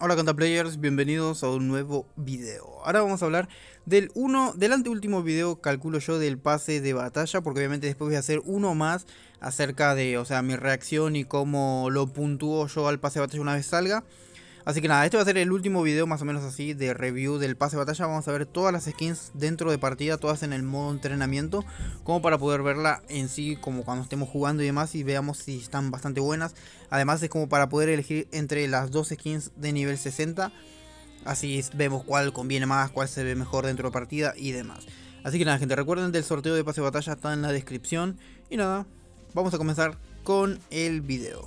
Hola Cantaplayers, bienvenidos a un nuevo video. Ahora vamos a hablar del anteúltimo video, calculo yo, del pase de batalla, porque obviamente después voy a hacer uno más acerca de, mi reacción y cómo lo puntúo yo al pase de batalla una vez salga. Así que nada, este va a ser el último video más o menos así de review del pase de batalla. Vamos a ver todas las skins dentro de partida, todas en el modo entrenamiento, como para poder verla en sí, como cuando estemos jugando y demás, y veamos si están bastante buenas. Además es como para poder elegir entre las dos skins de nivel 60, así vemos cuál conviene más, cuál se ve mejor dentro de partida y demás. Así que nada gente, recuerden del sorteo de pase de batalla, está en la descripción. Y nada, vamos a comenzar con el video.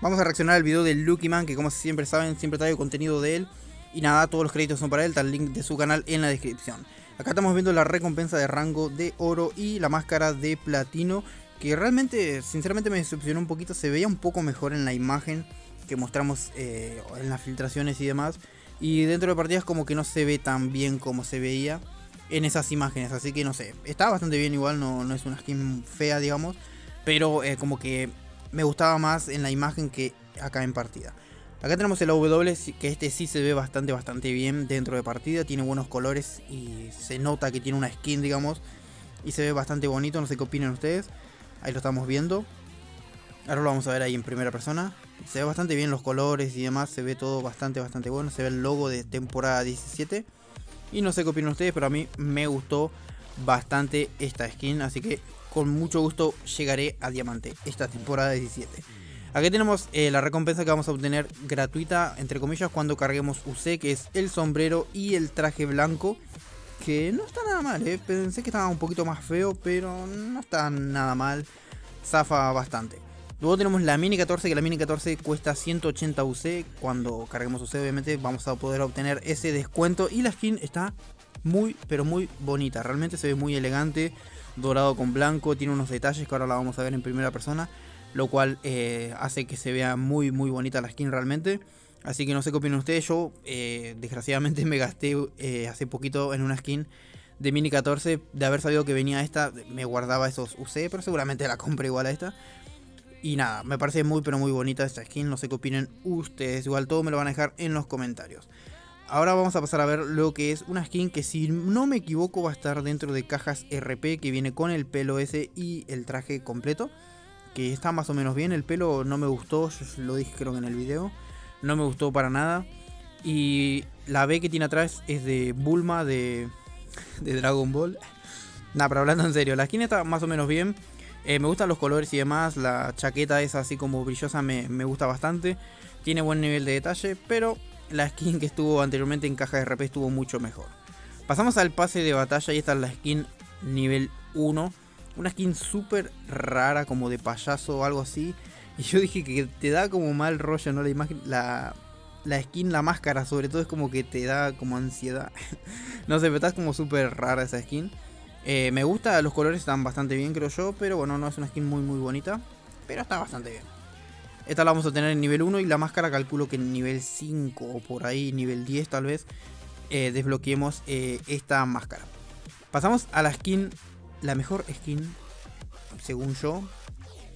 Vamos a reaccionar al video de Lucky Man, que como siempre saben, siempre traigo contenido de él. Y nada, todos los créditos son para él, está el link de su canal en la descripción. Acá estamos viendo la recompensa de rango de oro y la máscara de platino, que realmente, sinceramente me decepcionó un poquito. Se veía un poco mejor en la imagen que mostramos en las filtraciones y demás. Y dentro de partidas como que no se ve tan bien como se veía en esas imágenes. Así que no sé, está bastante bien igual, no es una skin fea digamos. Pero como que me gustaba más en la imagen que acá en partida. Acá tenemos el AW, que este sí se ve bastante bien dentro de partida. Tiene buenos colores y se nota que tiene una skin, digamos. Y se ve bastante bonito, no sé qué opinan ustedes. Ahí lo estamos viendo. Ahora lo vamos a ver ahí en primera persona. Se ve bastante bien los colores y demás. Se ve todo bastante bueno. Se ve el logo de temporada 17. Y no sé qué opinan ustedes, pero a mí me gustó bastante esta skin. Así que con mucho gusto llegaré a diamante esta temporada 17. Aquí tenemos la recompensa que vamos a obtener gratuita, entre comillas, cuando carguemos UC, que es el sombrero y el traje blanco, que no está nada mal, pensé que estaba un poquito más feo, pero no está nada mal, zafa bastante. Luego tenemos la mini 14, que la mini 14 cuesta 180 UC, cuando carguemos UC obviamente vamos a poder obtener ese descuento, y la skin está muy pero muy bonita, realmente se ve muy elegante, dorado con blanco, tiene unos detalles que ahora la vamos a ver en primera persona, lo cual hace que se vea muy bonita la skin realmente. Así que no sé qué opinan ustedes, yo desgraciadamente me gasté hace poquito en una skin de mini 14, de haber sabido que venía esta me guardaba esos UC, pero seguramente la compré igual a esta. Y nada, me parece muy pero muy bonita esta skin, no sé qué opinen ustedes, igual todo me lo van a dejar en los comentarios. Ahora vamos a pasar a ver lo que es una skin que si no me equivoco va a estar dentro de cajas RP, que viene con el pelo ese y el traje completo, que está más o menos bien. El pelo no me gustó, yo lo dije creo que en el video, no me gustó para nada. Y la B que tiene atrás es de Bulma de Dragon Ball. Nah, pero hablando en serio, la skin está más o menos bien. Me gustan los colores y demás, la chaqueta esa así como brillosa me gusta bastante. Tiene buen nivel de detalle, pero la skin que estuvo anteriormente en caja de RP estuvo mucho mejor. Pasamos al pase de batalla y esta es la skin nivel 1. Una skin súper rara, como de payaso o algo así. Y yo dije que te da como mal rollo, ¿no? La imagen, la skin, la máscara sobre todo, es como que te da como ansiedad. No sé, pero está como súper rara esa skin. Me gusta, los colores están bastante bien creo yo, pero bueno, no es una skin muy bonita. Pero está bastante bien. Esta la vamos a tener en nivel 1 y la máscara calculo que en nivel 5 o por ahí, nivel 10 tal vez, desbloqueemos esta máscara. Pasamos a la skin, la mejor skin, según yo,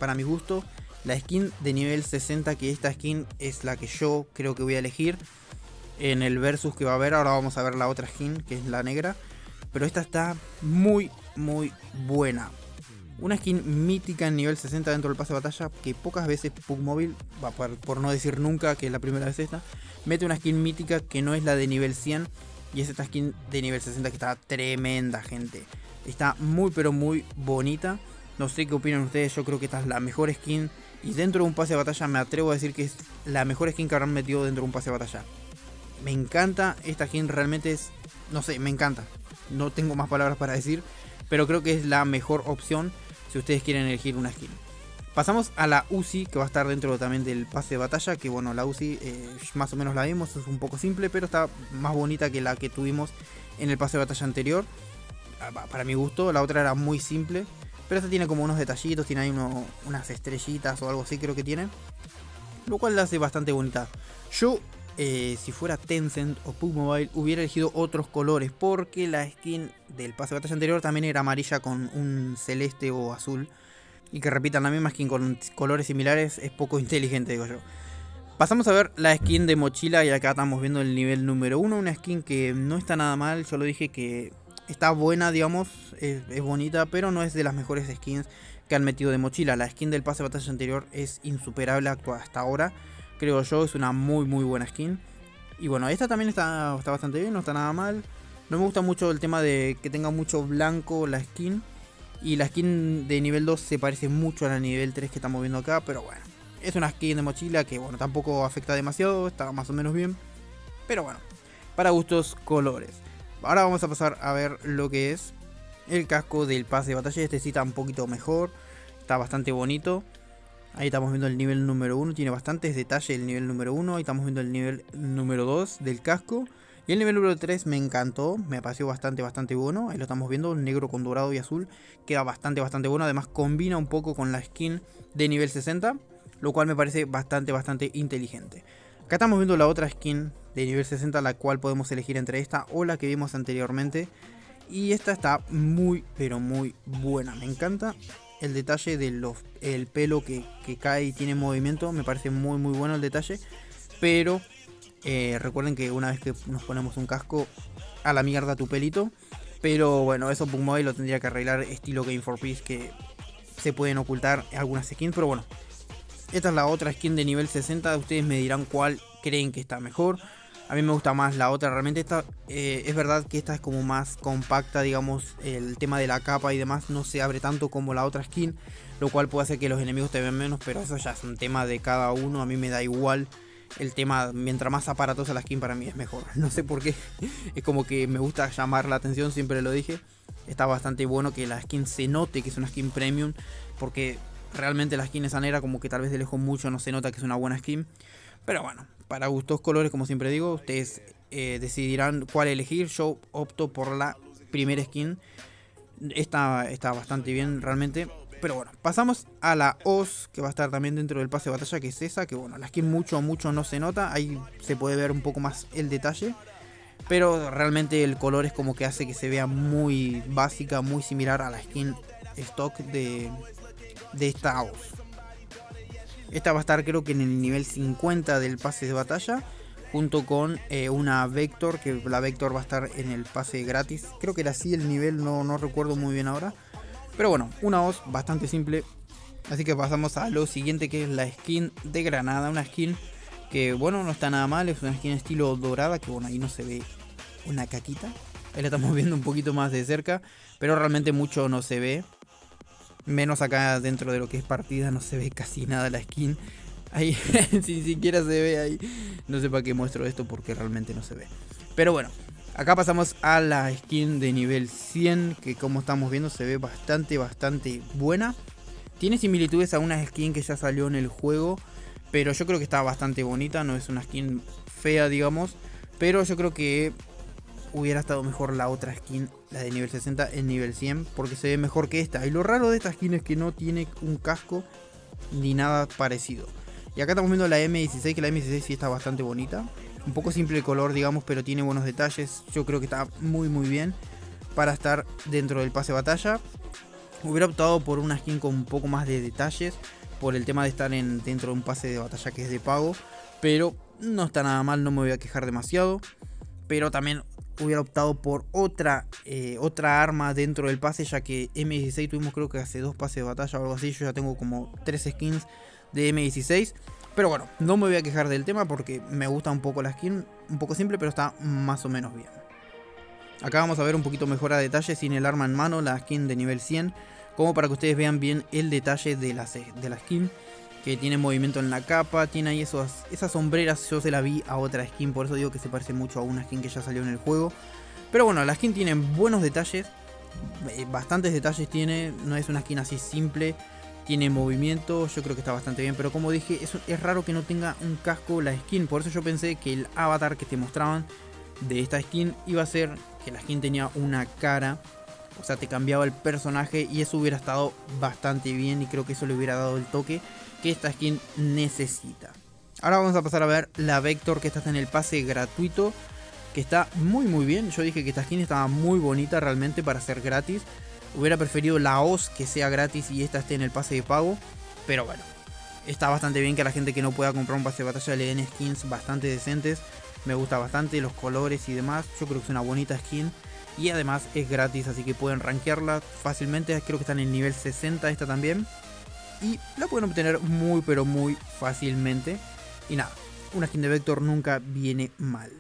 para mi gusto, la skin de nivel 60, que esta skin es la que yo creo que voy a elegir en el versus que va a haber. Ahora vamos a ver la otra skin, que es la negra, pero esta está muy buena. Una skin mítica en nivel 60 dentro del pase de batalla, que pocas veces PUBG Mobile, por no decir nunca que es la primera vez esta, mete una skin mítica que no es la de nivel 100, y es esta skin de nivel 60 que está tremenda gente. Está muy pero muy bonita, no sé qué opinan ustedes, yo creo que esta es la mejor skin, y dentro de un pase de batalla me atrevo a decir que es la mejor skin que habrán metido dentro de un pase de batalla. Me encanta esta skin, realmente es, no sé, me encanta, no tengo más palabras para decir, pero creo que es la mejor opción si ustedes quieren elegir una skin. Pasamos a la Uzi, que va a estar dentro también del pase de batalla, que bueno, la Uzi más o menos la vimos, es un poco simple, pero está más bonita que la que tuvimos en el pase de batalla anterior, para mi gusto. La otra era muy simple, pero esta tiene como unos detallitos, tiene ahí unas estrellitas o algo así creo que tiene, lo cual la hace bastante bonita. Yo si fuera Tencent o PUBG Mobile, hubiera elegido otros colores, porque la skin del pase de batalla anterior también era amarilla con un celeste o azul, y que repitan la misma skin con colores similares es poco inteligente, digo yo. Pasamos a ver la skin de mochila, y acá estamos viendo el nivel número 1, una skin que no está nada mal, yo lo dije que está buena, digamos, es bonita, pero no es de las mejores skins que han metido de mochila. La skin del pase de batalla anterior es insuperable hasta ahora, creo yo, es una muy buena skin. Y bueno, esta también está bastante bien, no está nada mal. No me gusta mucho el tema de que tenga mucho blanco la skin, y la skin de nivel 2 se parece mucho a la nivel 3 que estamos viendo acá, pero bueno. Es una skin de mochila que, bueno, tampoco afecta demasiado, está más o menos bien. Pero bueno, para gustos, colores. Ahora vamos a pasar a ver lo que es el casco del pase de batalla. Este sí está un poquito mejor, está bastante bonito. Ahí estamos viendo el nivel número 1, tiene bastantes detalles el nivel número 1. Ahí estamos viendo el nivel número 2 del casco. Y el nivel número 3 me encantó, me pareció bastante bueno. Ahí lo estamos viendo, negro con dorado y azul. Queda bastante bueno, además combina un poco con la skin de nivel 60. Lo cual me parece bastante inteligente. Acá estamos viendo la otra skin de nivel 60, la cual podemos elegir entre esta o la que vimos anteriormente. Y esta está muy buena. Me encanta el detalle del pelo que cae y tiene movimiento. Me parece muy bueno el detalle. Pero recuerden que una vez que nos ponemos un casco, a la mierda tu pelito. Pero bueno, eso PUBG Mobile lo tendría que arreglar, estilo Game for Peace, que se pueden ocultar algunas skins. Pero bueno, esta es la otra skin de nivel 60, ustedes me dirán cuál creen que está mejor. A mí me gusta más la otra, realmente esta, es verdad que esta es como más compacta, digamos, el tema de la capa y demás no se abre tanto como la otra skin, lo cual puede hacer que los enemigos te vean menos, pero eso ya es un tema de cada uno, a mí me da igual el tema, mientras más aparatosa la skin para mí es mejor, no sé por qué, es como que me gusta llamar la atención, siempre lo dije. Está bastante bueno que la skin se note que es una skin premium, porque realmente la skin es sanera, como que tal vez de lejos mucho no se nota que es una buena skin. Pero bueno, para gustos colores, como siempre digo, ustedes decidirán cuál elegir. Yo opto por la primera skin. Esta está bastante bien realmente. Pero bueno, pasamos a la Oz, que va a estar también dentro del pase de batalla, que es esa. Que bueno, la skin mucho no se nota. Ahí se puede ver un poco más el detalle. Pero realmente el color es como que hace que se vea muy básica, muy similar a la skin stock de esta Oz. Esta va a estar, creo que en el nivel 50 del pase de batalla, junto con una Vector, que la Vector va a estar en el pase gratis. Creo que era así el nivel, no recuerdo muy bien ahora. Pero bueno, una Oz bastante simple. Así que pasamos a lo siguiente, que es la skin de Granada. Una skin que, bueno, no está nada mal. Es una skin estilo dorada, que bueno, ahí no se ve una caquita. Ahí la estamos viendo un poquito más de cerca, pero realmente mucho no se ve. Menos acá dentro de lo que es partida, no se ve casi nada la skin. Ahí, ni siquiera se ve ahí. No sé para qué muestro esto porque realmente no se ve. Pero bueno, acá pasamos a la skin de nivel 100. Que como estamos viendo se ve bastante buena. Tiene similitudes a una skin que ya salió en el juego. Pero yo creo que está bastante bonita. No es una skin fea, digamos. Pero yo creo que hubiera estado mejor la otra skin, la de nivel 60, en nivel 100, porque se ve mejor que esta. Y lo raro de esta skin es que no tiene un casco ni nada parecido. Y acá estamos viendo la M16, que la M16 sí está bastante bonita. Un poco simple el color, digamos, pero tiene buenos detalles. Yo creo que está muy bien para estar dentro del pase de batalla. Hubiera optado por una skin con un poco más de detalles, por el tema de estar dentro de un pase de batalla que es de pago. Pero no está nada mal, no me voy a quejar demasiado. Pero también hubiera optado por otra arma dentro del pase, ya que M16 tuvimos, creo que hace 2 pases de batalla o algo así. Yo ya tengo como 3 skins de M16. Pero bueno, no me voy a quejar del tema porque me gusta un poco la skin. Un poco simple, pero está más o menos bien. Acá vamos a ver un poquito mejor a detalle, sin el arma en mano, la skin de nivel 100. Como para que ustedes vean bien el detalle de la skin. Que tiene movimiento en la capa, tiene ahí esas sombreras, yo se la vi a otra skin, por eso digo que se parece mucho a una skin que ya salió en el juego. Pero bueno, la skin tiene buenos detalles, bastantes detalles tiene, no es una skin así simple, tiene movimiento, yo creo que está bastante bien. Pero como dije, es raro que no tenga un casco la skin, por eso yo pensé que el avatar que te mostraban de esta skin iba a ser que la skin tenía una cara. O sea, te cambiaba el personaje y eso hubiera estado bastante bien y creo que eso le hubiera dado el toque que esta skin necesita. Ahora vamos a pasar a ver la Vector, que esta está en el pase gratuito, que está muy bien. Yo dije que esta skin estaba muy bonita realmente para ser gratis. Hubiera preferido la OZ que sea gratis y esta esté en el pase de pago, pero bueno, está bastante bien que a la gente que no pueda comprar un pase de batalla le den skins bastante decentes. Me gusta bastante los colores y demás. Yo creo que es una bonita skin y además es gratis, así que pueden rankearla fácilmente. Creo que está en el nivel 60 esta también y la pueden obtener muy pero muy fácilmente. Y nada, una skin de Vector nunca viene mal.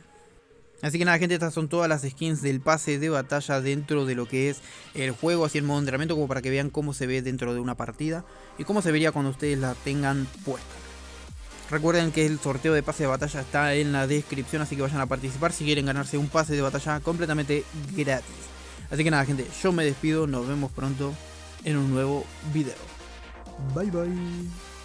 Así que nada, gente, estas son todas las skins del pase de batalla dentro de lo que es el juego, así en modo entrenamiento, como para que vean cómo se ve dentro de una partida y cómo se vería cuando ustedes la tengan puesta. Recuerden que el sorteo de pase de batalla está en la descripción, así que vayan a participar si quieren ganarse un pase de batalla completamente gratis. Así que nada, gente, yo me despido, nos vemos pronto en un nuevo video. Bye bye.